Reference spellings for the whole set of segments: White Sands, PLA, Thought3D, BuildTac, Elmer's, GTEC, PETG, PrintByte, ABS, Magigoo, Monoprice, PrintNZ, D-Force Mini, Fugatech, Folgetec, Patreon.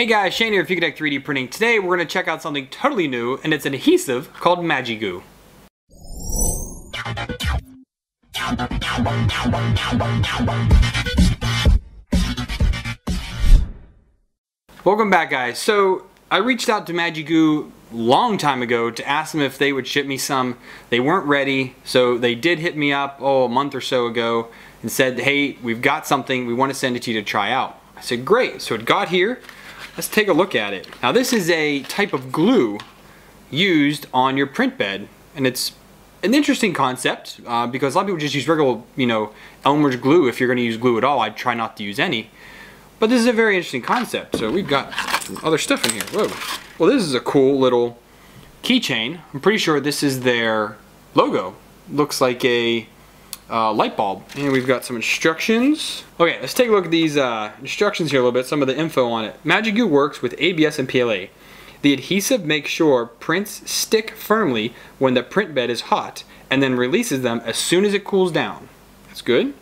Hey guys, Shane here at Fugatech 3D Printing. Today we're going to check out something totally new, and it's an adhesive called Magigoo. Welcome back guys. So I reached out to Magigoo long time ago to ask them if they would ship me some. They weren't ready, so they did hit me up a month or so ago and said, hey, we've got something, we want to send it to you to try out. I said great. So it got here. Let's take a look at it. Now this is a type of glue used on your print bed, and it's an interesting concept because a lot of people just use regular, Elmer's glue. If you're going to use glue at all, I try not to use any, but this is a very interesting concept. So we've got some other stuff in here. Whoa. Well, this is a cool little keychain. I'm pretty sure this is their logo. Looks like a light bulb. And we've got some instructions. Okay, let's take a look at these instructions here a little bit, some of the info on it. Magigoo works with ABS and PLA. The adhesive makes sure prints stick firmly when the print bed is hot and then releases them as soon as it cools down. That's good.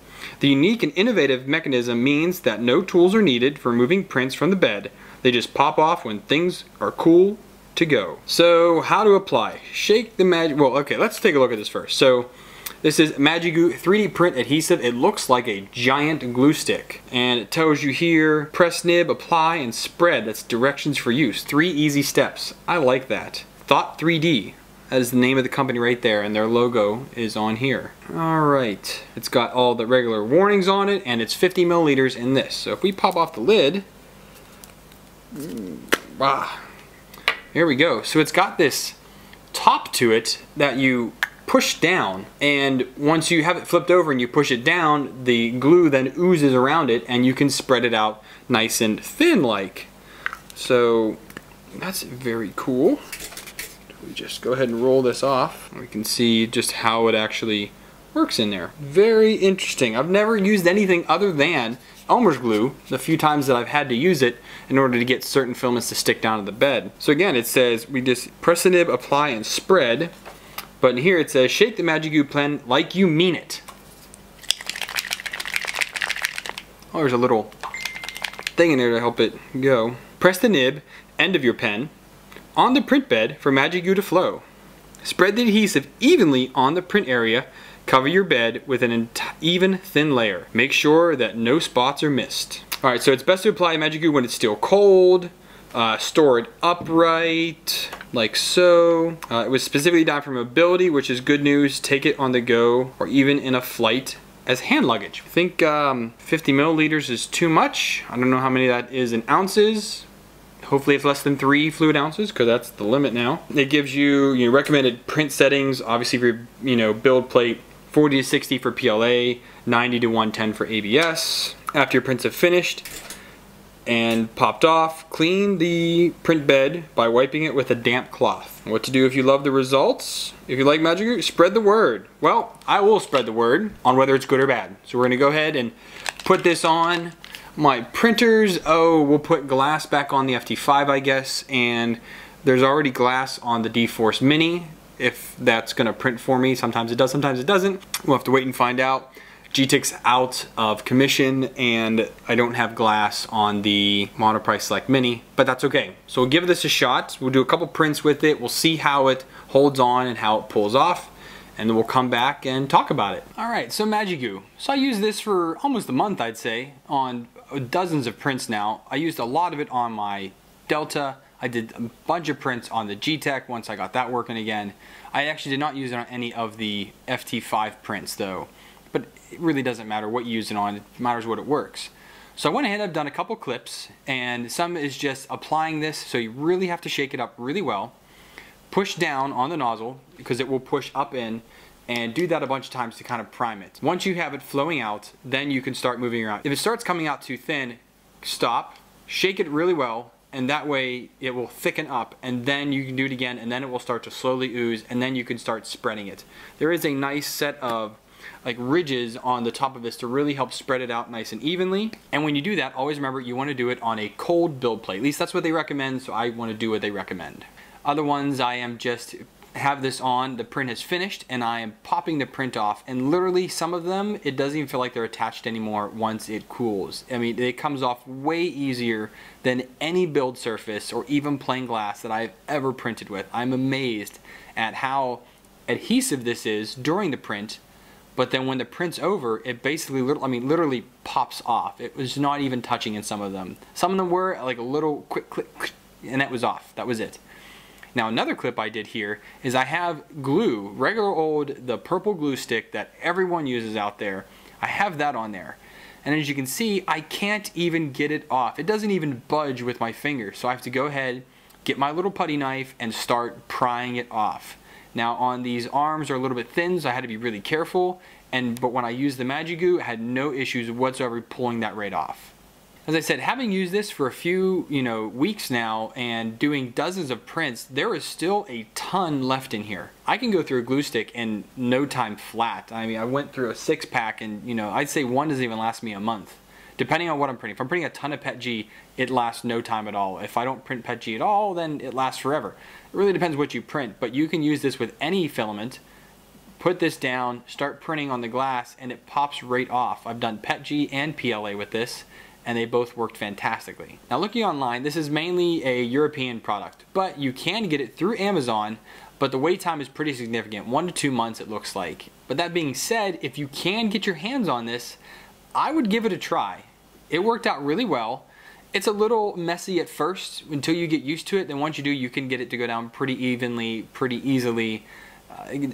The unique and innovative mechanism means that no tools are needed for removing prints from the bed. They just pop off when things are cool to go. So how to apply? Shake the Magigoo. Well, okay, let's take a look at this first. So this is Magigoo 3D Print Adhesive. It looks like a giant glue stick. And it tells you here, press nib, apply, and spread. That's directions for use. 3 easy steps. I like that. Thought3D. That is the name of the company right there, and their logo is on here. All right. It's got all the regular warnings on it, and it's 50 milliliters in this. So if we pop off the lid, here we go. So it's got this top to it that you push down, and once you have it flipped over and you push it down, the glue then oozes around it and you can spread it out nice and thin like. So that's very cool. We just go ahead and roll this off. We can see just how it actually works in there. Very interesting. I've never used anything other than Elmer's glue the few times that I've had to use it in order to get certain filaments to stick down to the bed. So again, it says we just press the nib, apply, and spread. But in here it says, shake the Magigoo pen like you mean it. Oh, there's a little thing in there to help it go. Press the nib, end of your pen, on the print bed for Magigoo to flow. Spread the adhesive evenly on the print area. Cover your bed with an even thin layer. Make sure that no spots are missed. All right, so it's best to apply Magigoo when it's still cold. Store it upright, like so. It was specifically designed for mobility, which is good news. Take it on the go or even in a flight as hand luggage. I think 50 milliliters is too much. I don't know how many that is in ounces. Hopefully it's less than 3 fluid ounces, because that's the limit now. It gives you your recommended print settings, obviously for your, build plate, 40 to 60 for PLA, 90 to 110 for ABS. After your prints have finished and popped off, clean the print bed by wiping it with a damp cloth. What to do if you love the results? If you like Magigoo, spread the word. Well, I will spread the word on whether it's good or bad. So we're gonna go ahead and put this on my printers. Oh, we'll put glass back on the FT5, I guess, and there's already glass on the D-Force Mini, if that's gonna print for me. Sometimes it does, sometimes it doesn't. We'll have to wait and find out. GTIC's out of commission, and I don't have glass on the Monoprice Select Mini, but that's okay. So we'll give this a shot. We'll do a couple prints with it. We'll see how it holds on and how it pulls off, and then we'll come back and talk about it. All right, so Magigoo. So I used this for almost a month, I'd say, on dozens of prints now. I used a lot of it on my Delta. I did a bunch of prints on the GTEC once I got that working again. I actually did not use it on any of the FT5 prints, though. But it really doesn't matter what you use it on, it matters what it works. So I went ahead, I've done a couple clips, and some is just applying this, so you really have to shake it up really well. Push down on the nozzle, because it will push up in, and do that a bunch of times to kind of prime it. Once you have it flowing out, then you can start moving around. If it starts coming out too thin, stop, shake it really well, and that way it will thicken up, and then you can do it again, and then it will start to slowly ooze, and then you can start spreading it. There is a nice set of like ridges on the top of this to really help spread it out nice and evenly. And when you do that, always remember you want to do it on a cold build plate. At least that's what they recommend, so I want to do what they recommend. Other ones I am just have this on, the print is finished, and I am popping the print off, and literally some of them, it doesn't even feel like they're attached anymore once it cools. I mean, it comes off way easier than any build surface or even plain glass that I've ever printed with. I'm amazed at how adhesive this is during the print, but then when the print's over, it basically, literally pops off. It was not even touching in some of them. Some of them were like a little quick click, and that was off, that was it. Now another clip I did here is I have glue, regular old, the purple glue stick that everyone uses out there. I have that on there. And as you can see, I can't even get it off. It doesn't even budge with my finger. So I have to go ahead, get my little putty knife and start prying it off. Now on these arms are a little bit thin, so I had to be really careful. But when I used the Magigoo, I had no issues whatsoever pulling that right off. As I said, having used this for a few, weeks now and doing dozens of prints, there is still a ton left in here. I can go through a glue stick in no time flat. I mean, I went through a 6-pack and, I'd say one doesn't even last me a month, depending on what I'm printing. If I'm printing a ton of PETG, it lasts no time at all. If I don't print PETG at all, then it lasts forever. It really depends what you print, but you can use this with any filament. Put this down, start printing on the glass, and it pops right off. I've done PETG and PLA with this, and they both worked fantastically. Now looking online, this is mainly a European product, but you can get it through Amazon, but the wait time is pretty significant, 1 to 2 months it looks like. But that being said, if you can get your hands on this, I would give it a try. It worked out really well. It's a little messy at first until you get used to it, then once you do, you can get it to go down pretty evenly, pretty easily.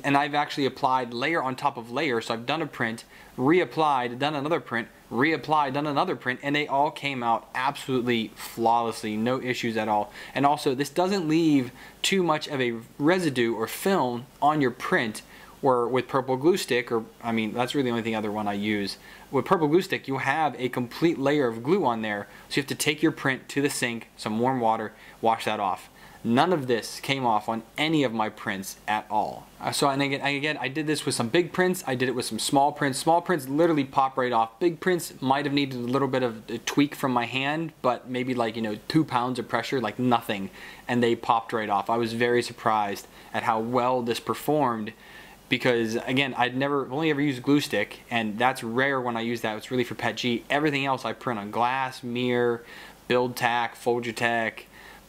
And I've actually applied layer on top of layer, so I've done a print, reapplied, done another print, reapplied, done another print, and they all came out absolutely flawlessly, no issues at all. And also, this doesn't leave too much of a residue or film on your print, or with purple glue stick, or that's really the only other one I use. With purple glue stick, you have a complete layer of glue on there, so you have to take your print to the sink, some warm water, wash that off. None of this came off on any of my prints at all. So again, I did this with some big prints, I did it with some small prints. Small prints literally pop right off. Big prints might have needed a little bit of a tweak from my hand, but maybe 2 pounds of pressure, like nothing, and they popped right off. I was very surprised at how well this performed because, again, I've only ever used glue stick, and that's rare when I use that. It's really for PETG. Everything else I print on glass, mirror, BuildTac, Folgetec,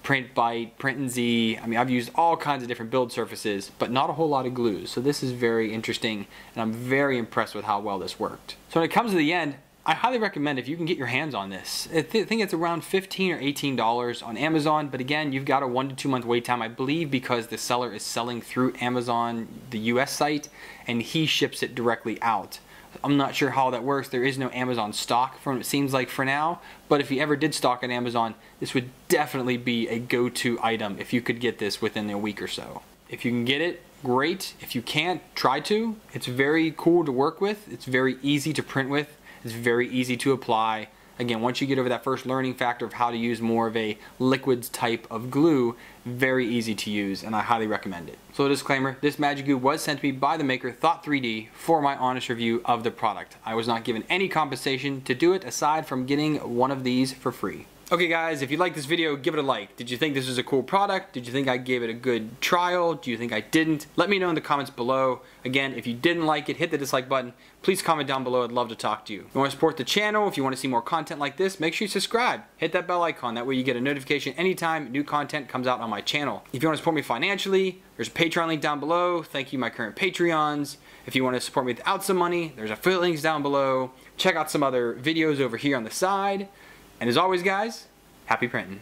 PrintByte, PrintNZ. I've used all kinds of different build surfaces, but not a whole lot of glues. So this is very interesting, and I'm very impressed with how well this worked. So when it comes to the end, I highly recommend if you can get your hands on this. I think it's around $15 or $18 on Amazon, but again, you've got a 1 to 2 month wait time, I believe, because the seller is selling through Amazon, the US site, and he ships it directly out. I'm not sure how that works. There is no Amazon stock from what it seems like for now, but if you ever did stock on Amazon, this would definitely be a go-to item if you could get this within a week or so. If you can get it, great. If you can't, try to. It's very cool to work with. It's very easy to print with. It's very easy to apply. Again, once you get over that first learning factor of how to use more of a liquids type of glue, very easy to use, and I highly recommend it. So a disclaimer, this Magigoo was sent to me by the maker Thought3D for my honest review of the product. I was not given any compensation to do it aside from getting one of these for free. Okay guys, if you like this video, give it a like. Did you think this was a cool product? Did you think I gave it a good trial? Do you think I didn't? Let me know in the comments below. Again, if you didn't like it, hit the dislike button. Please comment down below, I'd love to talk to you. If you want to support the channel, if you want to see more content like this, make sure you subscribe. Hit that bell icon, that way you get a notification anytime new content comes out on my channel. If you want to support me financially, there's a Patreon link down below. Thank you my current Patreons. If you want to support me without some money, there's affiliate links down below. Check out some other videos over here on the side. And as always guys, happy printing.